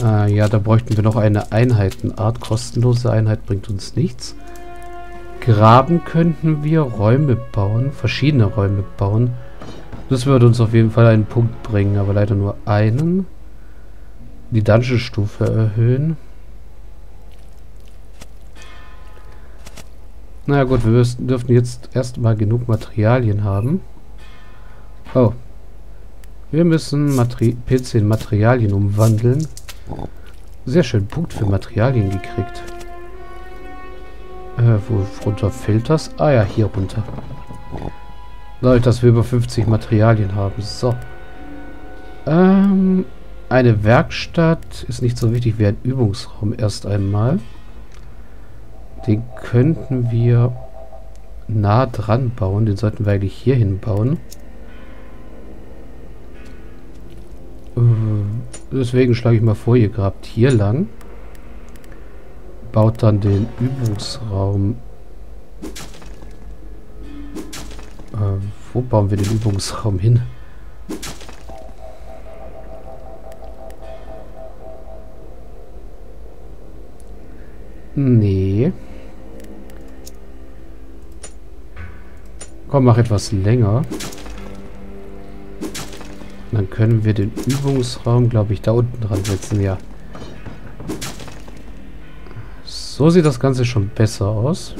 Ja, da bräuchten wir noch eine Einheitenart. Kostenlose Einheit bringt uns nichts. Graben könnten wir Räume bauen. Verschiedene Räume bauen. Das würde uns auf jeden Fall einen Punkt bringen. Aber leider nur einen. Die Dungeon-Stufe erhöhen. Naja gut, wir dürften jetzt erstmal genug Materialien haben. Oh. Wir müssen PC in Materialien umwandeln. Sehr schön, Punkt für Materialien gekriegt. Wo runter fehlt das? Ah ja, hier runter. Dadurch, dass wir über 50 Materialien haben. So. Eine Werkstatt ist nicht so wichtig wie ein Übungsraum erst einmal. Den könnten wir nah dran bauen. Den sollten wir eigentlich hier hin bauen. Deswegen schlage ich mal vor, ihr grabt hier lang. Baut dann den Übungsraum. Wo bauen wir den Übungsraum hin? Nee. Komm, mach etwas länger. Dann können wir den Übungsraum, glaube ich, da unten dran setzen, ja. So sieht das Ganze schon besser aus.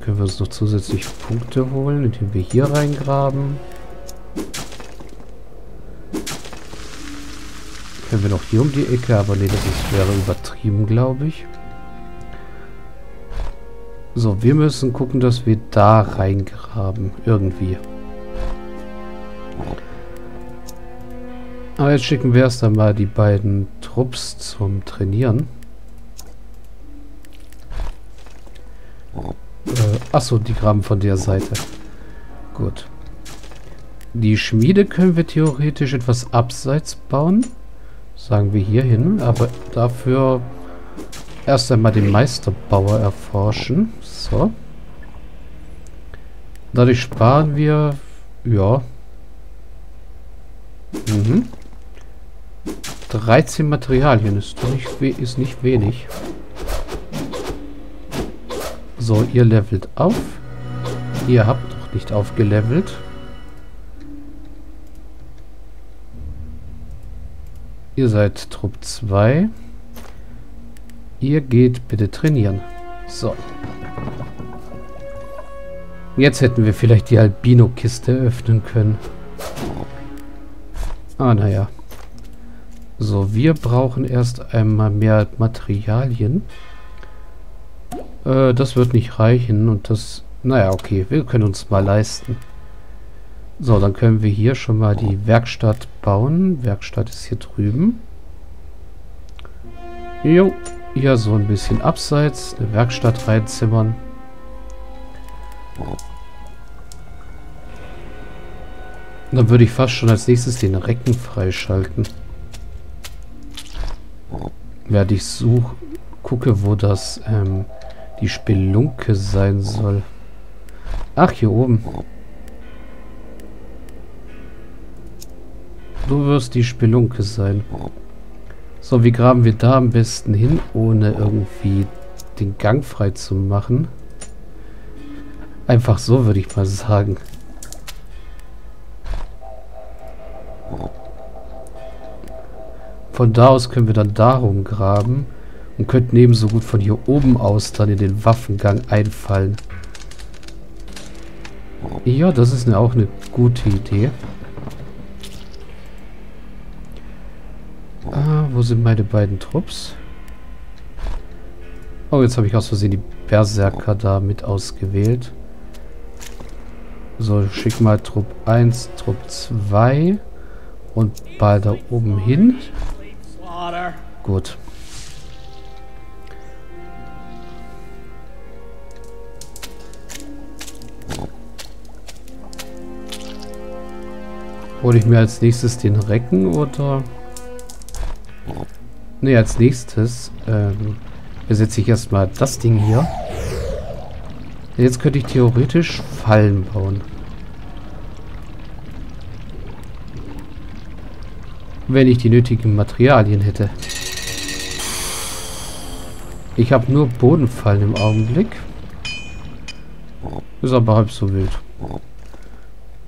Können wir uns noch zusätzlich Punkte holen, indem wir hier reingraben. Können wir noch hier um die Ecke, aber nee, das wäre übertrieben, glaube ich. So, wir müssen gucken, dass wir da reingraben, irgendwie. Aber jetzt schicken wir erst einmal die beiden Trupps zum Trainieren. Achso, die graben von der Seite. Gut. Die Schmiede können wir theoretisch etwas abseits bauen. Sagen wir hier hin, aber dafür erst einmal den Meisterbauer erforschen. So. Dadurch sparen wir, ja. 13 Materialien ist nicht wenig. So, ihr levelt auf. Ihr habt noch nicht aufgelevelt. Ihr seid Trupp 2. Ihr geht bitte trainieren. So. Jetzt hätten wir vielleicht die Albino-Kiste öffnen können. Ah, naja. So, wir brauchen erst einmal mehr Materialien. Das wird nicht reichen und das... Naja, okay, wir können uns mal leisten. So, dann können wir hier schon mal die Werkstatt bauen. Werkstatt ist hier drüben. Jo, hier so ein bisschen abseits. Eine Werkstatt reinzimmern. Dann würde ich fast schon als nächstes den Recken freischalten. Während ich suche, gucke, wo das die Spelunke sein soll. Ach, hier oben. Du wirst die Spelunke sein. So, wie graben wir da am besten hin, ohne irgendwie den Gang frei zu machen? Einfach so, würde ich mal sagen. Von da aus können wir dann darum graben und könnten ebenso gut von hier oben aus dann in den Waffengang einfallen. Ja, das ist auch eine gute Idee. Ah, wo sind meine beiden Trupps? Oh, jetzt habe ich aus Versehen die Berserker da mit ausgewählt. So, schick mal Trupp 1, Trupp 2 und bald da oben hin. Gut. Hole ich mir als nächstes den Recken oder... Ne, als nächstes besetze ich erstmal das Ding hier. Jetzt könnte ich theoretisch Fallen bauen. wenn ich die nötigen Materialien hätte. Ich habe nur Bodenfallen im Augenblick. Ist aber halb so wild.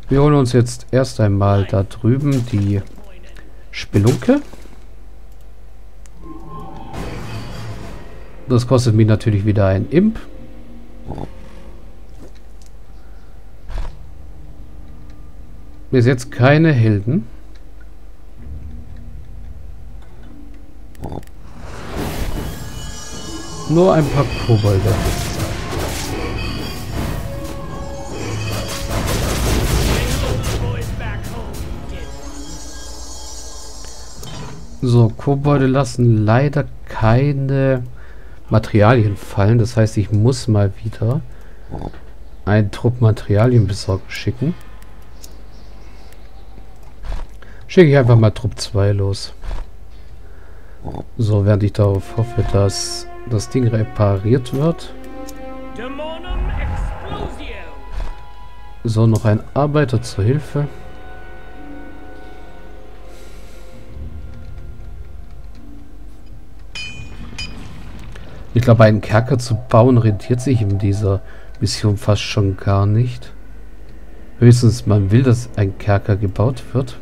Wir holen uns jetzt erst einmal da drüben die Spelunke. Das kostet mich natürlich wieder ein Imp. Bis jetzt keine Helden. Nur ein paar Kobolde. So, Kobolde lassen leider keine Materialien fallen. Das heißt, ich muss mal wieder einen Trupp Materialien besorgen schicken. Schicke ich einfach mal Trupp 2 los. So, während ich darauf hoffe, dass das Ding repariert wird. So, noch ein Arbeiter zur Hilfe. Ich glaube, einen Kerker zu bauen rentiert sich in dieser Mission fast schon gar nicht. Höchstens man will, dass ein Kerker gebaut wird.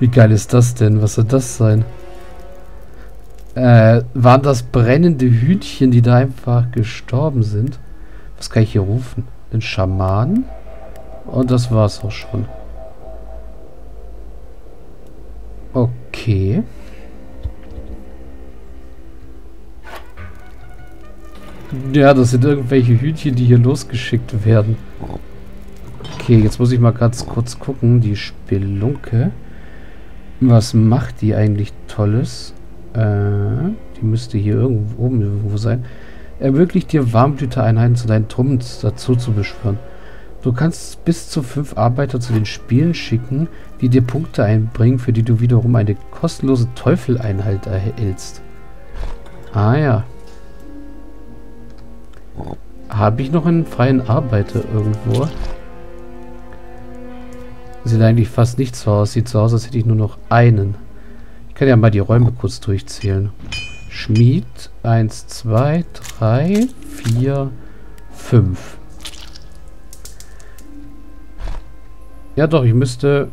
Wie geil ist das denn? Was soll das sein? Waren das brennende Hühnchen, die da einfach gestorben sind? Was kann ich hier rufen? Den Schaman? Und das war's auch schon. Okay. Ja, das sind irgendwelche Hütchen, die hier losgeschickt werden. Okay, jetzt muss ich mal ganz kurz gucken. Die Spelunke. Was macht die eigentlich Tolles? Die müsste hier irgendwo oben irgendwo sein. Ermöglicht dir Warmblütereinheiten zu deinen Truppen dazu zu beschwören. Du kannst bis zu 5 Arbeiter zu den Spielen schicken, die dir Punkte einbringen, für die du wiederum eine kostenlose Teufeleinheit erhältst. Ah ja. Habe ich noch einen freien Arbeiter irgendwo? Sieht eigentlich fast nicht so aus. Sieht so aus, als hätte ich nur noch einen. Ich kann ja mal die Räume kurz durchzählen. Schmied 1, 2, 3, 4, 5. Ja doch, ich müsste...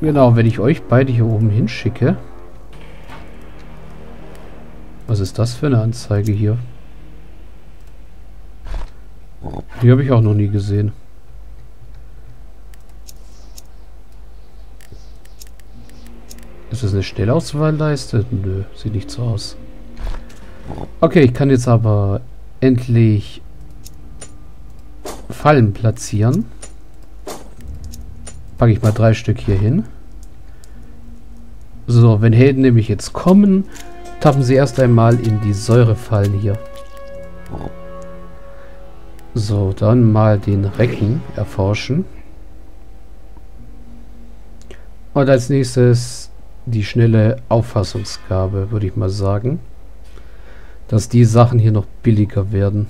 Genau, wenn ich euch beide hier oben hinschicke. Was ist das für eine Anzeige hier? Die habe ich auch noch nie gesehen. Ist das eine Stellauswahlleiste? Nö, sieht nicht so aus. Okay, ich kann jetzt aber endlich Fallen platzieren. Packe ich mal 3 Stück hier hin. So, wenn Helden nämlich jetzt kommen, tappen sie erst einmal in die Säurefallen hier. So, dann mal den Recken erforschen. Und als nächstes die schnelle Auffassungsgabe, würde ich mal sagen. Dass die Sachen hier noch billiger werden.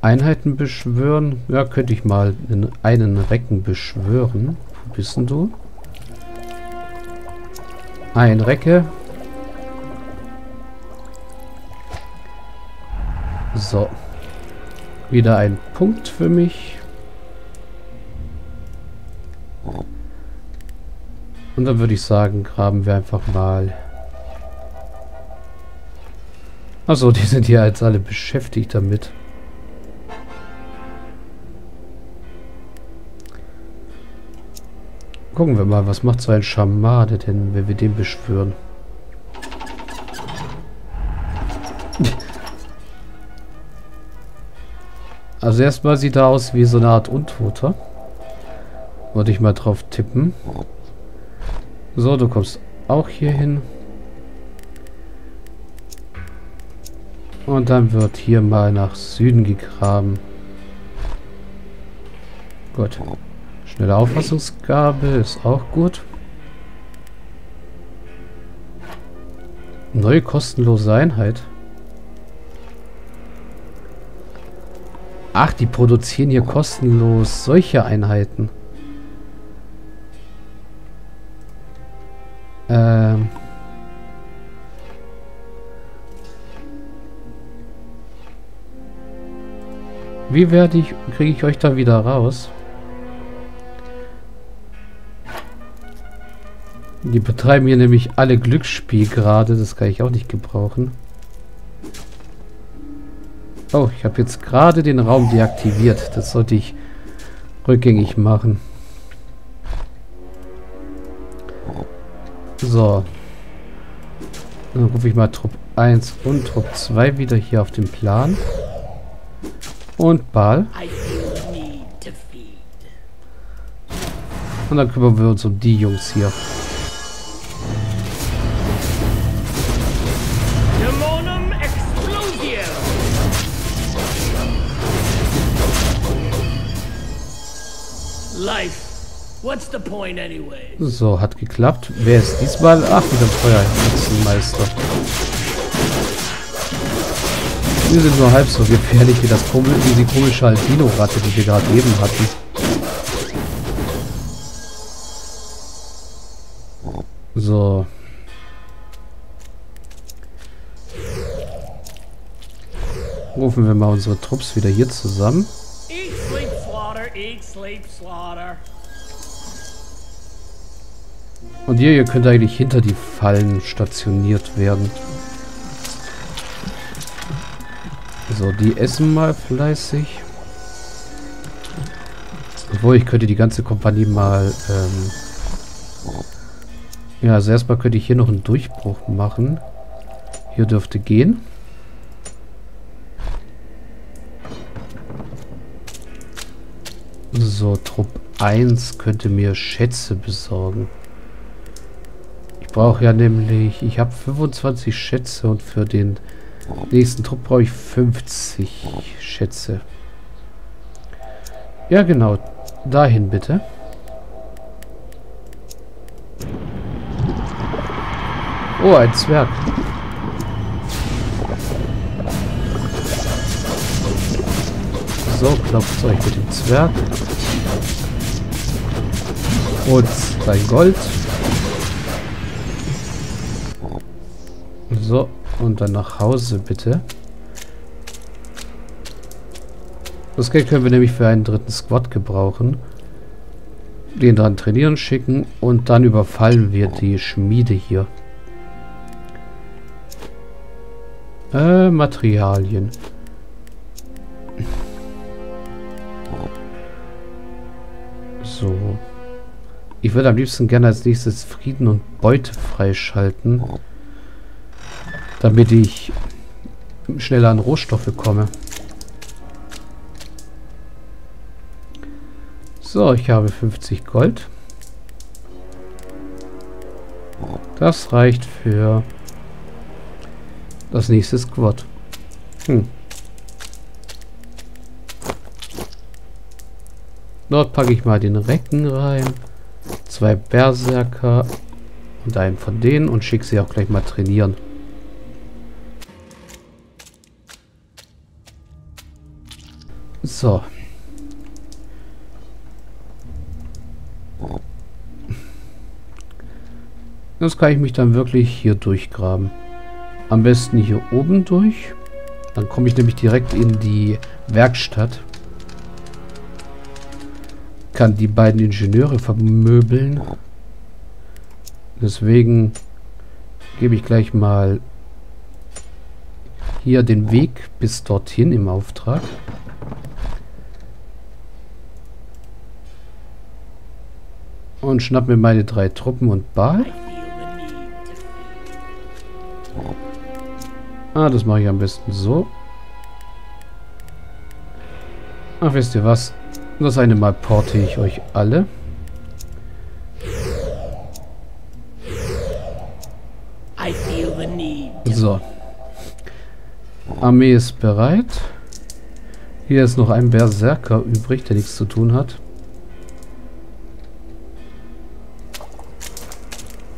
Einheiten beschwören. Ja, könnte ich mal einen Recken beschwören. Wo bist denn du? Ein Recke. So. Wieder ein Punkt für mich. Und dann würde ich sagen, graben wir einfach mal. Achso, die sind hier jetzt alle beschäftigt damit. Gucken wir mal, was macht so ein Schamane denn, wenn wir den beschwören? Also erstmal sieht er aus wie so eine Art Untoter. Wollte ich mal drauf tippen. So, du kommst auch hier hin. Und dann wird hier mal nach Süden gegraben. Gut. Schnelle Auffassungsgabe ist auch gut. Neue kostenlose Einheit. Ach, die produzieren hier kostenlos solche Einheiten. Wie kriege ich euch da wieder raus? Die betreiben hier nämlich alle Glücksspiel gerade. Das kann ich auch nicht gebrauchen. Oh, ich habe jetzt gerade den Raum deaktiviert. Das sollte ich rückgängig machen. So. Dann rufe ich mal Trupp 1 und Trupp 2 wieder hier auf den Plan. Und Baal. Und dann kümmern wir uns um die Jungs hier. So, hat geklappt. Wer ist diesmal? Ach, wieder Feuerhexenmeister. Wir sind nur halb so gefährlich wie diese komische Albino-Ratte, die wir gerade eben hatten. So. Rufen wir mal unsere Trupps wieder hier zusammen. Und ihr könnt eigentlich hinter die Fallen stationiert werden. So, die essen mal fleißig. Obwohl, ich könnte die ganze Kompanie mal... ja, also erstmal könnte ich hier noch einen Durchbruch machen. Hier dürfte gehen. So, Trupp 1 könnte mir Schätze besorgen. Ich brauche ja nämlich... Ich habe 25 Schätze und für den... nächsten Trupp brauche ich 50 Schätze. Ja, genau. Dahin bitte. Oh, ein Zwerg. So, klopft euch mit dem Zwerg. Und sein Gold. So. Und dann nach Hause, bitte. Das Geld können wir nämlich für einen dritten Squad gebrauchen. Den dann trainieren schicken und dann überfallen wir die Schmiede hier. Materialien. So. Ich würde am liebsten gerne als nächstes Frieden und Beute freischalten. Damit ich schneller an Rohstoffe komme. So, ich habe 50 Gold. Das reicht für das nächste Squad. Dort packe ich mal den Recken rein. 2 Berserker und einen von denen und schicke sie auch gleich mal trainieren. So. Das kann ich mich dann wirklich hier durchgraben. Am besten hier oben durch. Dann komme ich nämlich direkt in die Werkstatt. Kann die beiden Ingenieure vermöbeln. Deswegen gebe ich gleich mal hier den Weg bis dorthin im Auftrag. Und schnapp mir meine 3 Truppen und Baal. Ah, das mache ich am besten so. Ach, wisst ihr was? Das eine Mal porte ich euch alle. So. Armee ist bereit. Hier ist noch ein Berserker übrig, der nichts zu tun hat.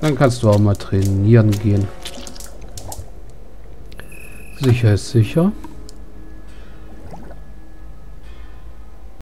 Dann kannst du auch mal trainieren gehen. Sicher ist sicher.